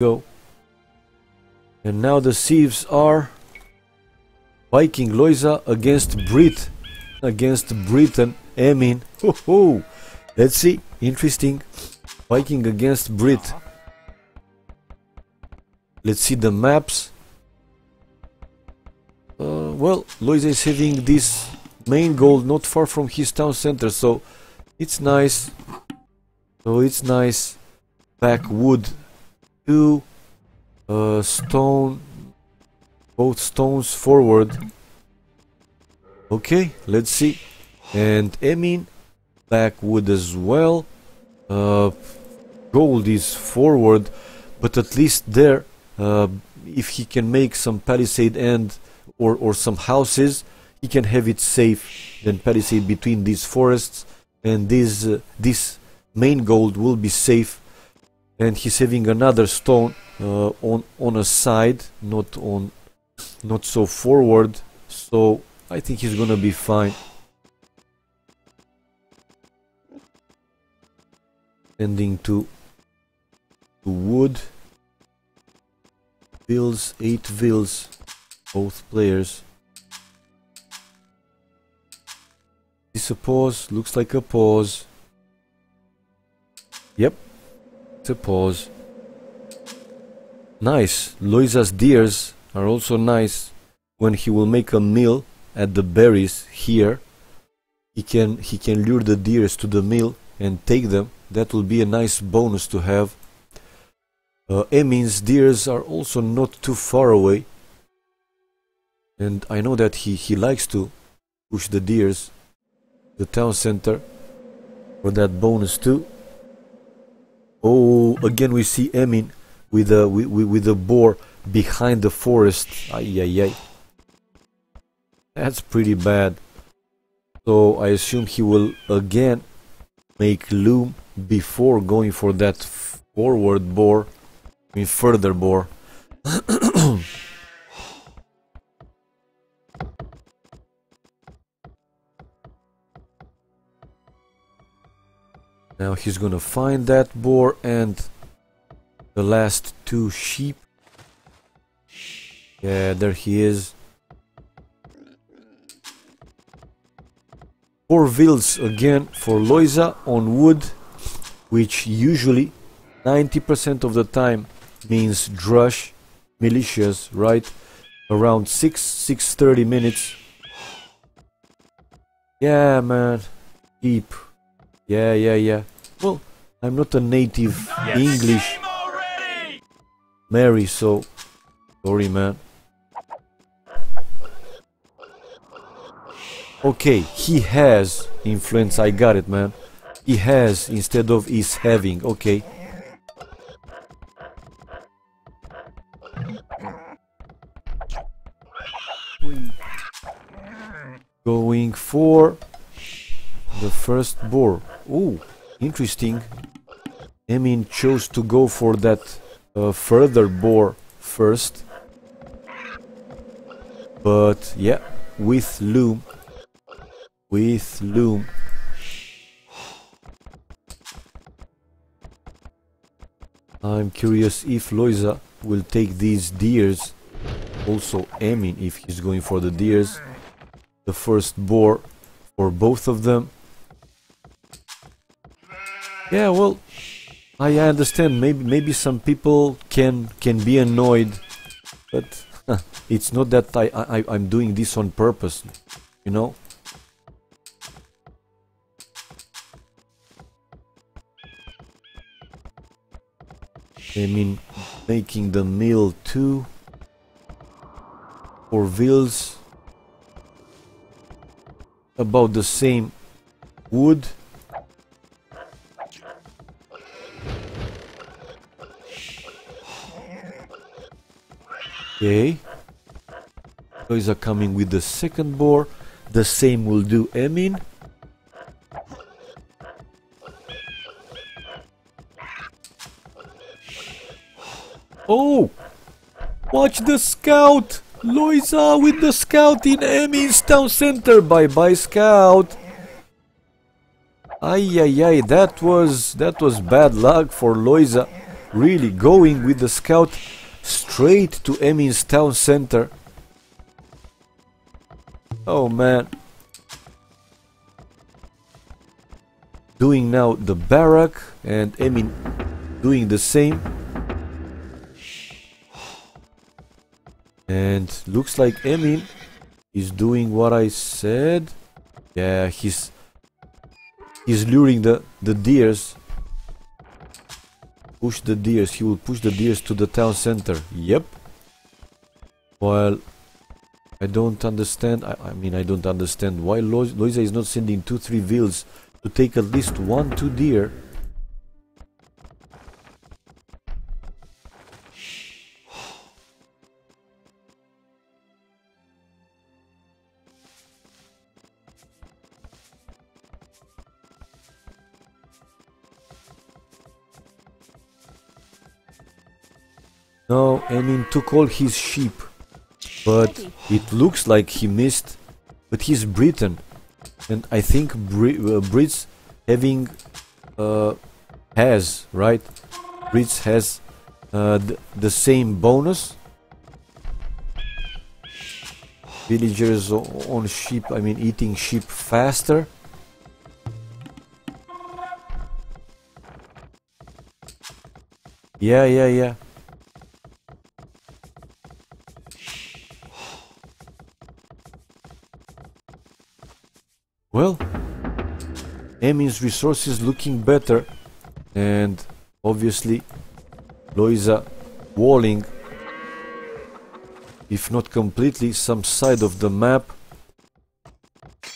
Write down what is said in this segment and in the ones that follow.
Go. And now the thieves are Viking Lojza against Brit and Emin. Ho ho! Let's see. Interesting. Viking against Brit. Let's see the maps. Well, Lojza is having this main goal not far from his town center, so it's nice. So it's nice. Pack wood, 2 stone, both stones forward. Okay, let's see. And Emin, pack wood as well. Gold is forward, but at least there, if he can make some palisade and or some houses, he can have it safe. Then palisade between these forests, and this main gold will be safe. And he's having another stone on a side, not so forward. So I think he's gonna be fine. Tending to wood. Vills, 8 vills, both players. Is this a pause? Looks like a pause. Yep. A pause. Nice. Lojza's deers are also nice. When he will make a meal at the berries here, he can lure the deers to the meal and take them. That will be a nice bonus to have. Emin's deers are also not too far away, and I know that he likes to push the deers to the town center for that bonus too. Oh, again we see Emin with a boar behind the forest. Ay, ay, ay. That's pretty bad. So I assume he will again make loom before going for that forward boar. I mean further boar. Now he's gonna find that boar and the last 2 sheep. Yeah, there he is. 4 vills again for Lojza on wood, which usually 90% of the time means drush, militias, right? Around 6:30 minutes. Yeah, man. Deep. Yeah, yeah, yeah. Well, I'm not a native English Mary, so sorry, man. Okay, he has influence. I got it, man. He has instead of is having. Okay. Going for the first boar. Oh, interesting. Emin chose to go for that further boar first, but yeah, with loom. I'm curious if Lojza will take these deers. Also Emin, if he's going for the deers, the first boar for both of them. Yeah, well, I understand. Maybe some people can be annoyed, but it's not that I'm doing this on purpose, you know. I mean, making the meal too. For vills, about the same wood. Okay, Lojza coming with the second boar. The same will do Emin. Oh, watch the scout! Lojza with the scout in Emin's town center. Bye bye, scout. Ay ay ay, that was bad luck for Lojza. Really going with the scout straight to Emin's town center. Oh man. Doing now the barrack and Emin doing the same. And looks like Emin is doing what I said. Yeah, he's luring the deers. Push the deers. He will push the deers to the town center. Yep. Well, I don't understand. I mean, I don't understand why Lojza is not sending 2-3 vills to take at least 1-2 deer. No, Emin took all his sheep, but it looks like he missed, but he's Briton, and I think Brits having, has, right? Brits has the same bonus. Villagers on sheep, I mean eating sheep faster. Yeah. Well, Emin's resources looking better, and obviously Lojza walling, if not completely, some side of the map.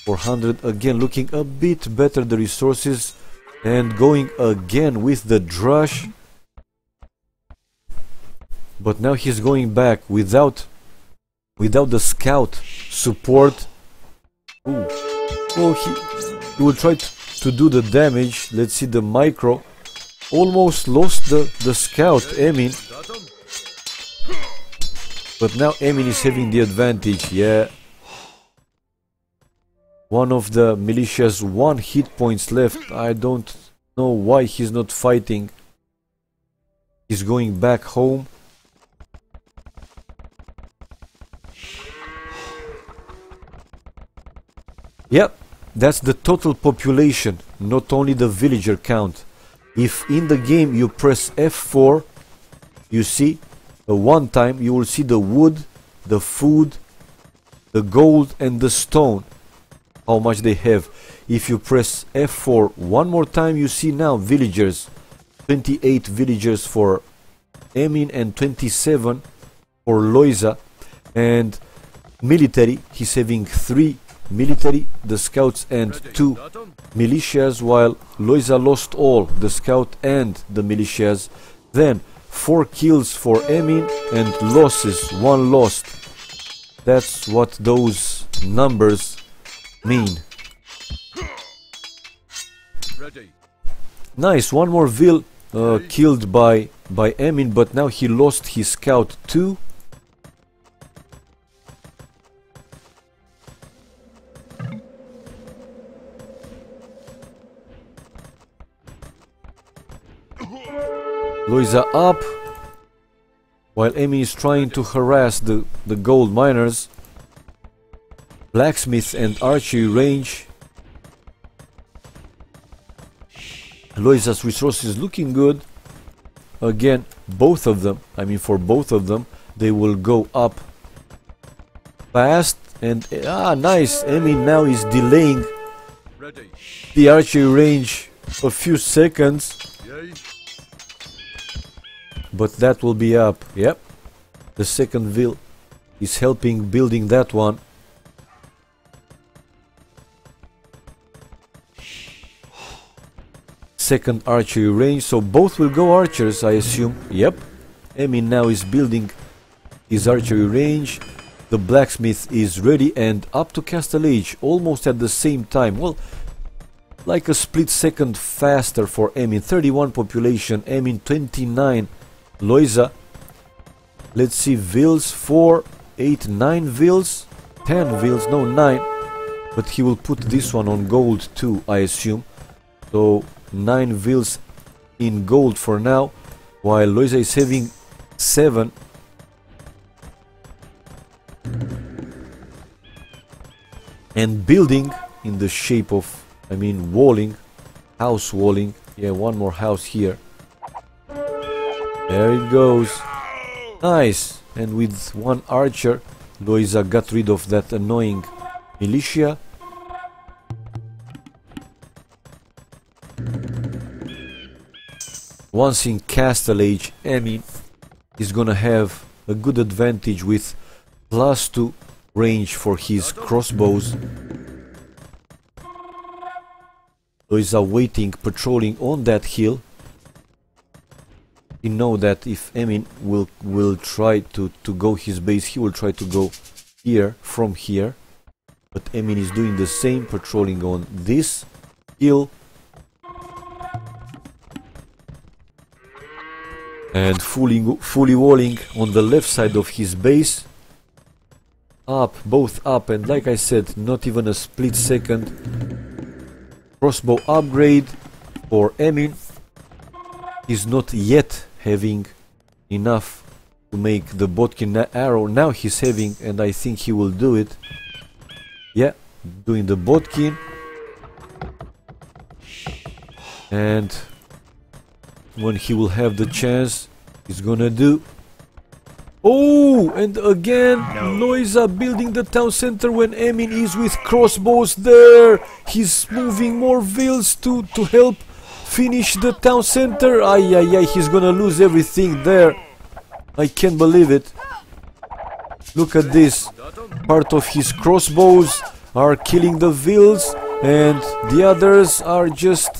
400 again, looking a bit better, the resources, and going again with the drush. But now he's going back without the scout support. Ooh. Oh, he will try to do the damage. Let's see the micro. Almost lost the scout, Emin. But now Emin is having the advantage, yeah. One of the militias, 1 hit points left. I don't know why he's not fighting. He's going back home. Yep. That's the total population, not only the villager count. If in the game you press F4, you see, one time you will see the wood, the food, the gold and the stone, how much they have. If you press F4 one more time, you see now villagers, 28 villagers for Emin and 27 for Lojza. And military, he's having 3 military, the scouts and 2 militias, while Lojza lost all, the scout and the militias. Then 4 kills for Emin and losses, 1 lost. That's what those numbers mean. Nice, 1 more vil killed by Emin, but now he lost his scout too. Lojza up, while Emin is trying to harass the gold miners. Blacksmith and archery range. Lojza's resources looking good. Again, both of them, I mean for both of them, they will go up fast. And nice, Emin now is delaying the archery range a few seconds. But that will be up, yep. The second vill is helping building that one. Second archery range, so both will go archers, I assume. Yep. Emin now is building his archery range. The blacksmith is ready and up to Castle Age, almost at the same time. Well, like a split second faster for Emin. 31 population, Emin 29. Lojza, let's see, vills, 4, 8, 9 vills, 10 vills, no, 9, but he will put this one on gold too, I assume, so 9 vills in gold for now, while Lojza is having 7. And building in the shape of, I mean, walling, house walling. Yeah, one more house here. There it goes. Nice. And with one archer, Lojza got rid of that annoying militia. Once in Castle Age, Emin is gonna have a good advantage with +2 range for his crossbows. Lojza waiting, patrolling on that hill. You know that if Emin will try to go his base, he will try to go here, from here. But Emin is doing the same, patrolling on this hill. And fully walling on the left side of his base. Up, both up, and like I said, not even a split second. Crossbow upgrade for Emin. He's not yet having enough to make the Botkin arrow. Now he's having, and I think he will do it. Yeah, doing the Botkin. And when he will have the chance, he's gonna do. Oh, and again, Lojza building the town center when Emin is with crossbows there. He's moving more vills to help finish the town center. Ay, ay, ay, he's gonna lose everything there. I can't believe it. Look at this. Part of his crossbows are killing the vills, and the others are just...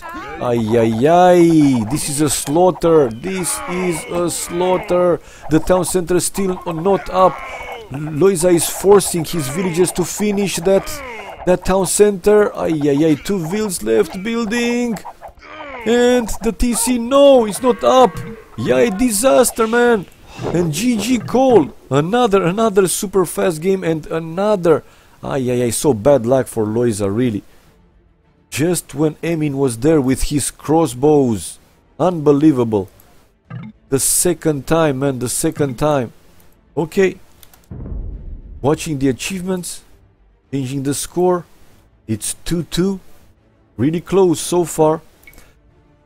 Ay, ay, ay, this is a slaughter, this is a slaughter. The town center is still not up. Lojza is forcing his villagers to finish that town center. Ay, ay, ay, 2 vills left building. And the TC, no, it's not up. Yay, disaster, man. And GG Cole, another super fast game and another. Ay, ay, ay, so bad luck for Lojza, really. Just when Emin was there with his crossbows. Unbelievable. The second time, man, the second time. Okay. Watching the achievements. Changing the score. It's 2-2. Really close so far.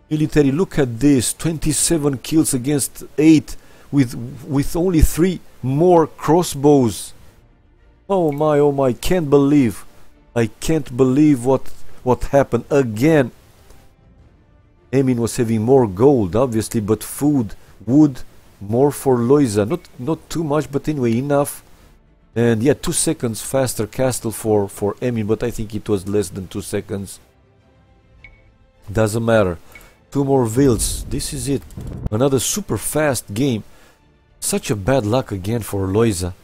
Military, look at this. 27 kills against 8 with only 3 more crossbows. Oh my, can't believe. I can't believe what happened again. Emin was having more gold, obviously, but food, wood, more for Lojza. Not too much, but anyway, enough. And yeah, 2 seconds faster castle for Emin, but I think it was less than 2 seconds. Doesn't matter. 2 more vills. This is it. Another super fast game. Such a bad luck again for Lojza.